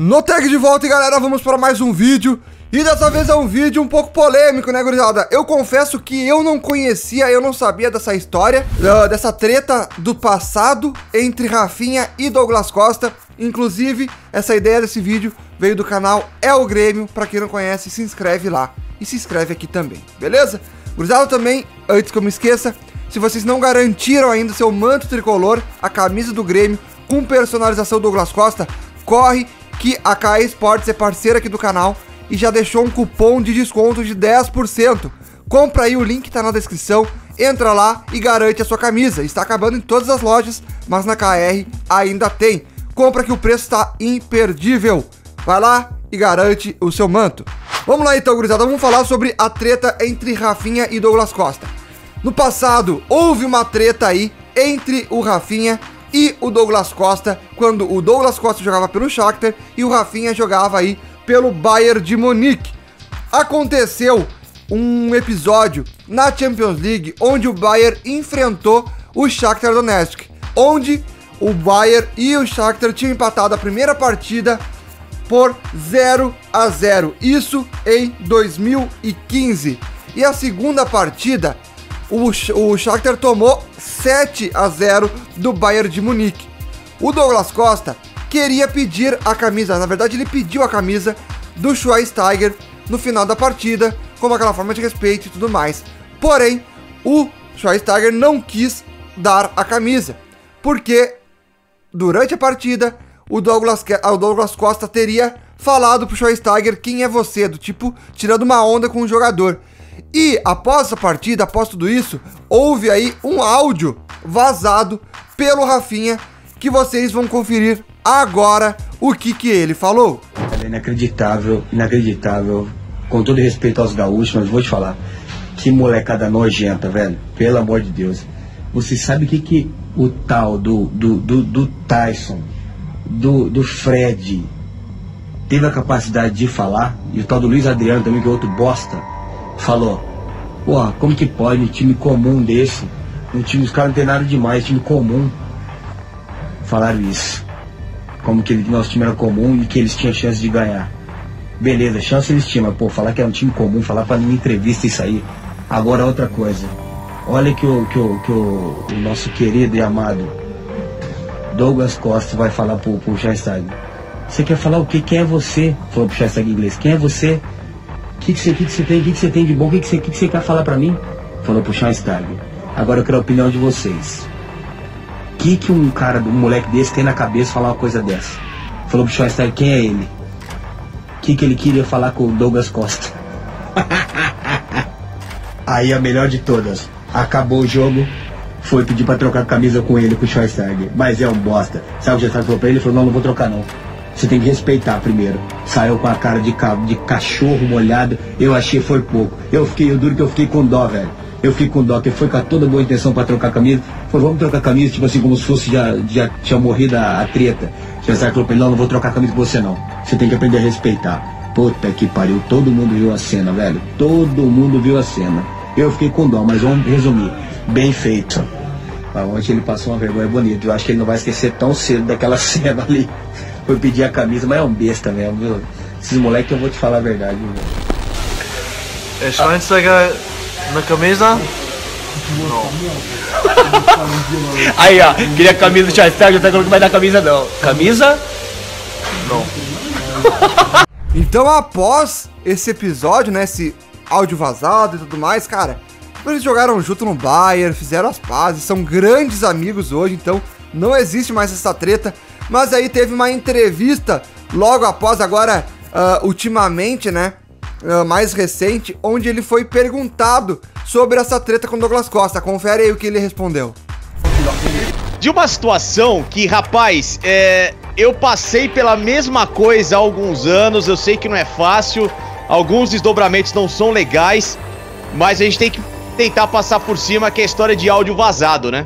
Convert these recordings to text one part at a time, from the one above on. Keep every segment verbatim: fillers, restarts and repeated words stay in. No tag de volta, e galera, vamos para mais um vídeo. E dessa vez é um vídeo um pouco polêmico, né, gurizada? Eu confesso que eu não conhecia, eu não sabia dessa história, uh, dessa treta do passado entre Rafinha e Douglas Costa. Inclusive, essa ideia desse vídeo veio do canal É o Grêmio. Pra quem não conhece, se inscreve lá e se inscreve aqui também, beleza? Gurizada, também, antes que eu me esqueça, se vocês não garantiram ainda seu manto tricolor, a camisa do Grêmio com personalização Douglas Costa, corre que a KSports é parceira aqui do canal e já deixou um cupom de desconto de dez por cento. Compra aí, o link tá na descrição, entra lá e garante a sua camisa. Está acabando em todas as lojas, mas na K R ainda tem. Compra que o preço tá imperdível. Vai lá e garante o seu manto. Vamos lá então, gurizada, vamos falar sobre a treta entre Rafinha e Douglas Costa. No passado, houve uma treta aí entre o Rafinha e o Douglas Costa, quando o Douglas Costa jogava pelo Shakhtar e o Rafinha jogava aí pelo Bayern de Munique. Aconteceu um episódio na Champions League onde o Bayern enfrentou o Shakhtar Donetsk, onde o Bayern e o Shakhtar tinham empatado a primeira partida por zero a zero, isso em dois mil e quinze. E a segunda partida, o, o Shakhtar tomou sete a zero do Bayern de Munique. O Douglas Costa queria pedir a camisa, na verdade ele pediu a camisa do Schweinsteiger no final da partida, como aquela forma de respeito e tudo mais. Porém, o Schweinsteiger não quis dar a camisa, porque durante a partida o Douglas, o Douglas Costa teria falado pro Schweinsteiger: quem é você? Do tipo, tirando uma onda com o jogador. E após a partida, após tudo isso, houve aí um áudio vazado pelo Rafinha, que vocês vão conferir agora o que que ele falou. É inacreditável, inacreditável. Com todo respeito aos gaúchos, mas vou te falar, que molecada nojenta, velho. Pelo amor de Deus. Você sabe o que que o tal do, do, do, do Tyson, do, do Fred, teve a capacidade de falar? E o tal do Luiz Adriano também, que é outro bosta, falou: porra, como que pode um time comum desse, um time, os caras não tem nada demais, time comum, falaram isso, como que ele, nosso time era comum e que eles tinham chance de ganhar. Beleza, chance eles tinham, mas pô, falar que era um time comum, falar pra nenhuma entrevista isso aí. Agora outra coisa, olha que, o, que, o, que o, o nosso querido e amado Douglas Costa vai falar pro, pro Schweinsteiger: você quer falar o que? Quem é você? Falou pro Schweinsteiger em inglês: quem é você? O que você que que que tem? O que você tem de bom? O que você que que quer falar pra mim? Falou pro Schweinsteiger: agora eu quero a opinião de vocês. O que que um cara, um moleque desse tem na cabeça falar uma coisa dessa? Falou pro Schweinsteiger: quem é ele? O que que ele queria falar com o Douglas Costa? Aí a melhor de todas, acabou o jogo, foi pedir pra trocar camisa com ele, com o Schweinsteiger. Mas é um bosta. Sabe o que o Schweinsteiger falou pra ele? Ele falou: não, não vou trocar não. Você tem que respeitar primeiro. Saiu com a cara de, ca... de cachorro molhado, eu achei foi pouco. Eu fiquei, eu duro que eu fiquei com dó, velho. Eu fico com dó, que foi com toda boa intenção pra trocar camisa. Falei: vamos trocar camisa, tipo assim, como se fosse já, já tinha morrido a, a treta. Já falou pra ele: não, não vou trocar camisa com você não. Você tem que aprender a respeitar. Puta que pariu, todo mundo viu a cena, velho. Todo mundo viu a cena. Eu fiquei com dó, mas vamos resumir. Bem feito. Ontem ele passou uma vergonha bonita. Eu acho que ele não vai esquecer tão cedo daquela cena ali. Foi pedir a camisa, mas é um besta mesmo, viu? Esses moleques, eu vou te falar a verdade, viu? É Schweinsteiger... Na camisa? Não. Aí ó, queria a camisa do Schweinsteiger, já tá falando que vai dar camisa não. Camisa? Não. Então após esse episódio, né, esse áudio vazado e tudo mais, cara, eles jogaram junto no Bayern, fizeram as pazes, são grandes amigos hoje, então não existe mais essa treta. Mas aí teve uma entrevista logo após, agora, uh, ultimamente, né, Uh, mais recente, onde ele foi perguntado sobre essa treta com Douglas Costa. Confere aí o que ele respondeu. De uma situação que, rapaz, é, eu passei pela mesma coisa há alguns anos, eu sei que não é fácil, alguns desdobramentos não são legais, mas a gente tem que tentar passar por cima, que é a história de áudio vazado, né?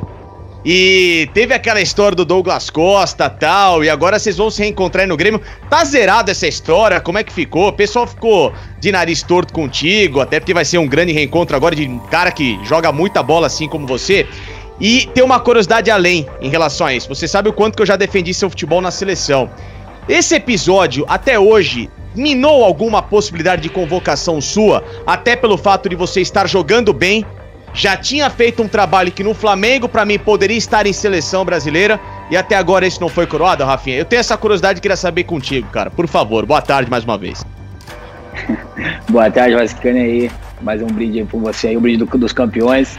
E teve aquela história do Douglas Costa e tal, e agora vocês vão se reencontrar no Grêmio. Tá zerada essa história? Como é que ficou? O pessoal ficou de nariz torto contigo, até porque vai ser um grande reencontro agora de um cara que joga muita bola assim como você. E tem uma curiosidade além em relação a isso. Você sabe o quanto que eu já defendi seu futebol na seleção. Esse episódio, até hoje, minou alguma possibilidade de convocação sua, até pelo fato de você estar jogando bem? Já tinha feito um trabalho que no Flamengo, pra mim, poderia estar em seleção brasileira, e até agora isso não foi coroado, Rafinha? Eu tenho essa curiosidade e queria saber contigo, cara. Por favor, boa tarde mais uma vez. Boa tarde, Vascani aí. Mais um brinde por você aí, um brinde do, dos campeões.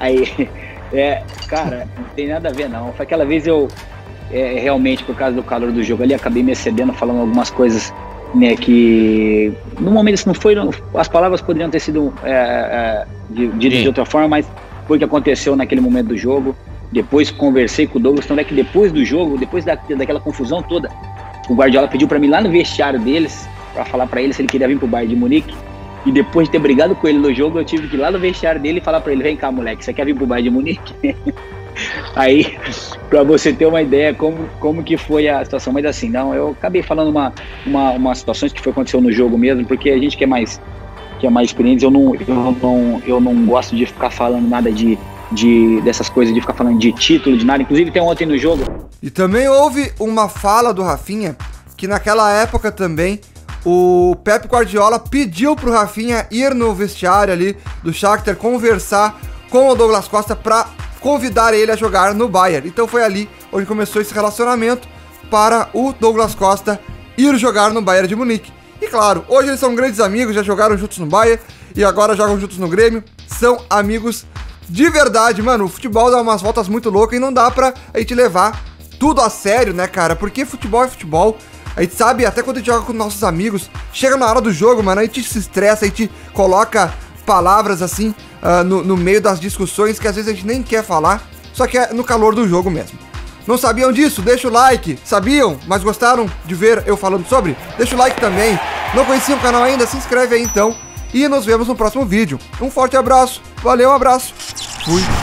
Aí, é, cara, não tem nada a ver não. Foi aquela vez eu, é, realmente, por causa do calor do jogo ali, acabei me excedendo, falando algumas coisas, né, que no momento isso não foi, não, as palavras poderiam ter sido é, é, ditas de, de outra forma, mas foi o que aconteceu naquele momento do jogo. Depois conversei com o Douglas, tanto é que depois do jogo, depois da, daquela confusão toda, o Guardiola pediu pra mim lá no vestiário deles, pra falar pra ele se ele queria vir pro Bayern de Munique. E depois de ter brigado com ele no jogo, eu tive que ir lá no vestiário dele e falar pra ele: vem cá, moleque, você quer vir pro Bayern de Munique? Aí, pra você ter uma ideia como, como que foi a situação. Mas assim, não, eu acabei falando uma, uma, uma situação que foi aconteceu no jogo mesmo, porque a gente que é mais, que é mais experiente, eu não, eu, não, eu não gosto de ficar falando nada de, de, dessas coisas, de ficar falando de título, de nada. Inclusive tem ontem no jogo. E também houve uma fala do Rafinha, que naquela época também, o Pep Guardiola pediu pro Rafinha ir no vestiário ali do Shakhtar, conversar com o Douglas Costa para convidar ele a jogar no Bayern. Então foi ali onde começou esse relacionamento para o Douglas Costa ir jogar no Bayern de Munique. E claro, hoje eles são grandes amigos, já jogaram juntos no Bayern e agora jogam juntos no Grêmio. São amigos de verdade, mano. O futebol dá umas voltas muito loucas e não dá pra a gente levar tudo a sério, né, cara? Porque futebol é futebol. A gente sabe, até quando a gente joga com nossos amigos, chega na hora do jogo, mano, a gente se estressa, a gente coloca palavras assim uh, no, no meio das discussões que às vezes a gente nem quer falar, só que é no calor do jogo mesmo. Não sabiam disso? Deixa o like. Sabiam, mas gostaram de ver eu falando sobre? Deixa o like também. Não conheciam o canal ainda? Se inscreve aí então. E nos vemos no próximo vídeo. Um forte abraço, valeu, um abraço, fui.